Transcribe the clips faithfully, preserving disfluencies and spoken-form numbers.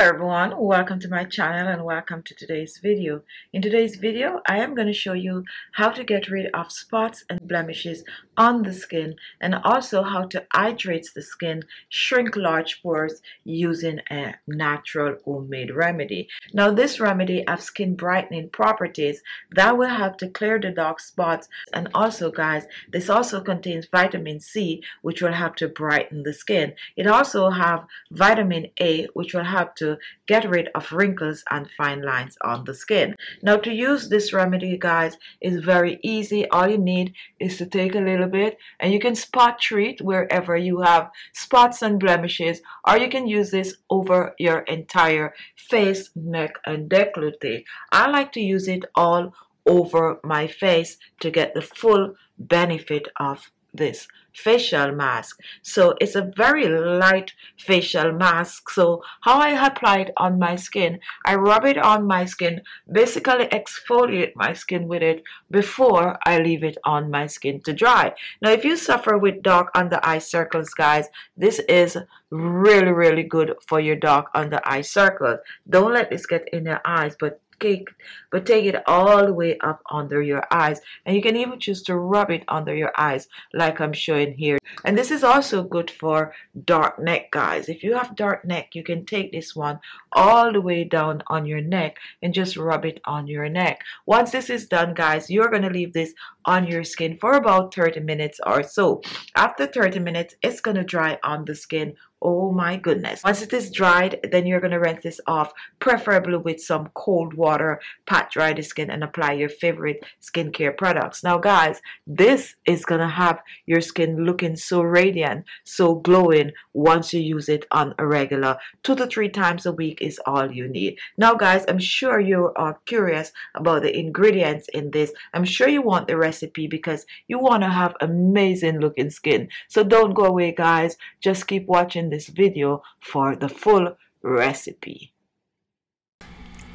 Hello everyone, welcome to my channel and welcome to today's video. In today's video I am going to show you how to get rid of spots and blemishes on the skin and also how to hydrate the skin, shrink large pores using a natural homemade remedy. Now this remedy has skin brightening properties that will help to clear the dark spots, and also guys, this also contains vitamin C which will help to brighten the skin. It also have vitamin A which will help to get rid of wrinkles and fine lines on the skin. Now to use this remedy guys is very easy. All you need is to take a little bit and you can spot treat wherever you have spots and blemishes, or you can use this over your entire face, neck and décolleté. I like to use it all over my face to get the full benefit of this facial mask. So it's a very light facial mask. So how I apply it on my skin, I rub it on my skin, basically exfoliate my skin with it before I leave it on my skin to dry. Now if you suffer with dark under eye circles guys, this is really really good for your dark under eye circles. Don't let this get in your eyes, but Cake, but take it all the way up under your eyes, and you can even choose to rub it under your eyes like I'm showing here. And this is also good for dark neck guys. If you have dark neck, you can take this one all the way down on your neck and just rub it on your neck. Once this is done guys, you're gonna leave this on your skin for about thirty minutes or so. After thirty minutes, it's gonna dry on the skin. Oh my goodness. Once it is dried, then you're going to rinse this off, preferably with some cold water, pat dry the skin and apply your favorite skincare products. Now guys, this is going to have your skin looking so radiant, so glowing once you use it on a regular. Two to three times a week is all you need. Now guys, I'm sure you are curious about the ingredients in this. I'm sure you want the recipe because you want to have amazing looking skin. So don't go away guys, just keep watching this video for the full recipe.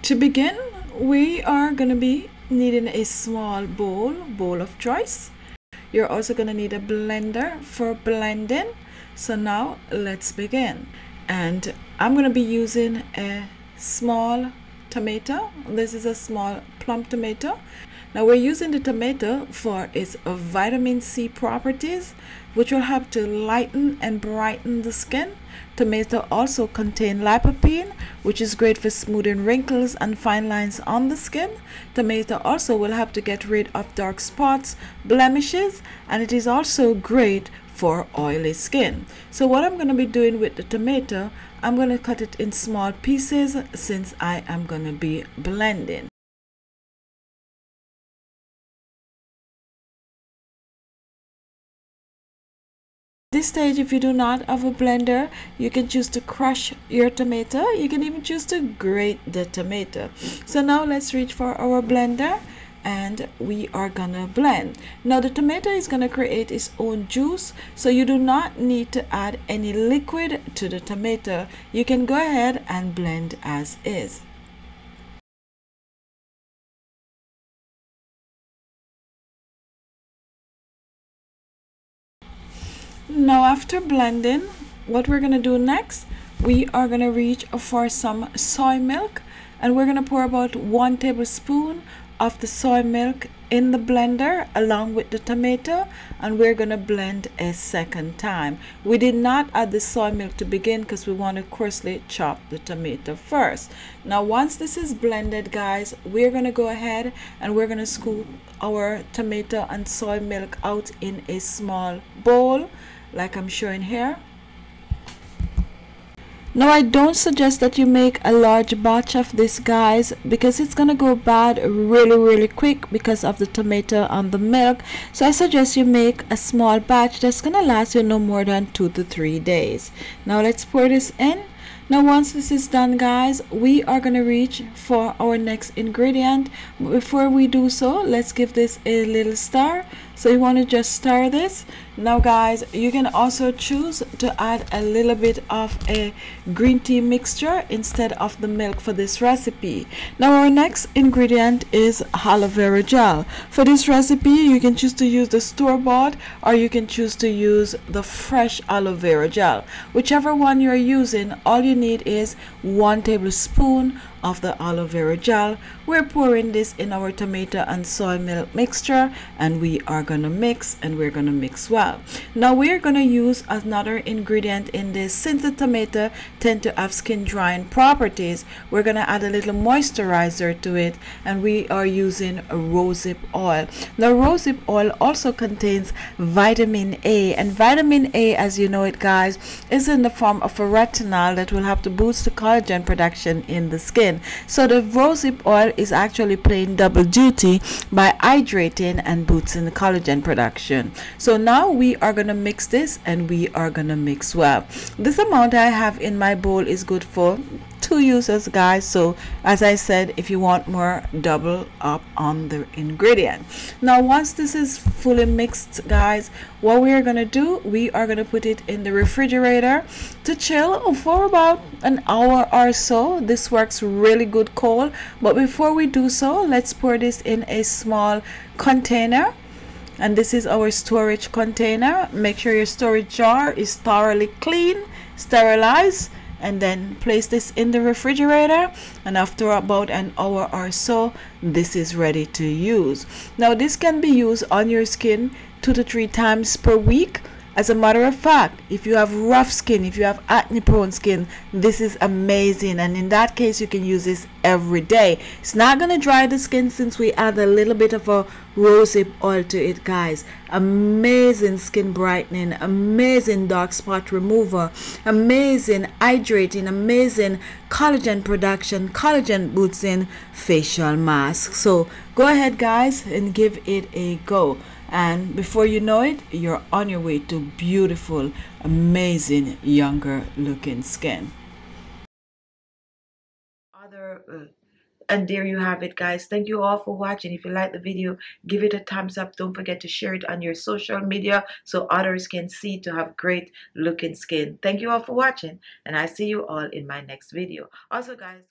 To begin, we are going to be needing a small bowl bowl of choice. You're also going to need a blender for blending. So now let's begin, and I'm going to be using a small tomato. This is a small plump tomato. Now we're using the tomato for its vitamin C properties, which will help to lighten and brighten the skin. Tomato also contain lycopene, which is great for smoothing wrinkles and fine lines on the skin. Tomato also will help to get rid of dark spots, blemishes, and it is also great for oily skin. So what I'm going to be doing with the tomato, I'm going to cut it in small pieces since I am going to be blending. This stage, if you do not have a blender, you can choose to crush your tomato. You can even choose to grate the tomato. So now let's reach for our blender and we are gonna blend. Now the tomato is gonna create its own juice, so you do not need to add any liquid to the tomato. You can go ahead and blend as is. Now after blending, what we're going to do next, we are going to reach for some soy milk, and we're going to pour about one tablespoon of the soy milk in the blender along with the tomato, and we're going to blend a second time. We did not add the soy milk to begin because we want to coarsely chop the tomato first. Now once this is blended guys, we're going to go ahead and we're going to scoop our tomato and soy milk out in a small bowl like I'm showing here. Now I don't suggest that you make a large batch of this guys, because it's gonna go bad really really quick because of the tomato and the milk. So I suggest you make a small batch that's gonna last you no more than two to three days. Now let's pour this in. Now once this is done guys, we are going to reach for our next ingredient. Before we do so, let's give this a little stir So you want to just stir this. Now guys, you can also choose to add a little bit of a green tea mixture instead of the milk for this recipe. Now our next ingredient is aloe vera gel. For this recipe, you can choose to use the store-bought or you can choose to use the fresh aloe vera gel. Whichever one you're using, all you need is one tablespoon of the aloe vera gel. We're pouring this in our tomato and soy milk mixture, and we are gonna mix, and we're gonna mix well. Now we're gonna use another ingredient in this. Since the tomato tend to have skin drying properties, we're gonna add a little moisturizer to it, and we are using a rosehip oil. Now rosehip oil also contains vitamin A, and vitamin A, as you know it guys, is in the form of a retinol that will help to boost the collagen production in the skin. So the rosehip oil is actually playing double duty by hydrating and boosting the collagen production. So now we are going to mix this, and we are going to mix well. This amount I have in my bowl is good for two uses guys, so as I said, if you want more, double up on the ingredient. Now once this is fully mixed guys, what we are going to do, we are going to put it in the refrigerator to chill for about an hour or so. This works really good cold, but before we do so, let's pour this in a small container. And this is our storage container. Make sure your storage jar is thoroughly clean, sterilized, and then place this in the refrigerator, and after about an hour or so, this is ready to use. Now this can be used on your skin two to three times per week. As a matter of fact, if you have rough skin, if you have acne prone skin, this is amazing, and in that case you can use this every day. It's not going to dry the skin since we add a little bit of a rosehip oil to it guys. Amazing skin brightening, amazing dark spot remover, amazing hydrating, amazing collagen production, collagen boosting facial mask. So go ahead guys and give it a go, and before you know it, you're on your way to beautiful, amazing, younger looking skin. Other uh, and there you have it guys. Thank you all for watching. If you like the video, give it a thumbs up. Don't forget to share it on your social media so others can see to have great looking skin. Thank you all for watching, and I see you all in my next video. Also guys,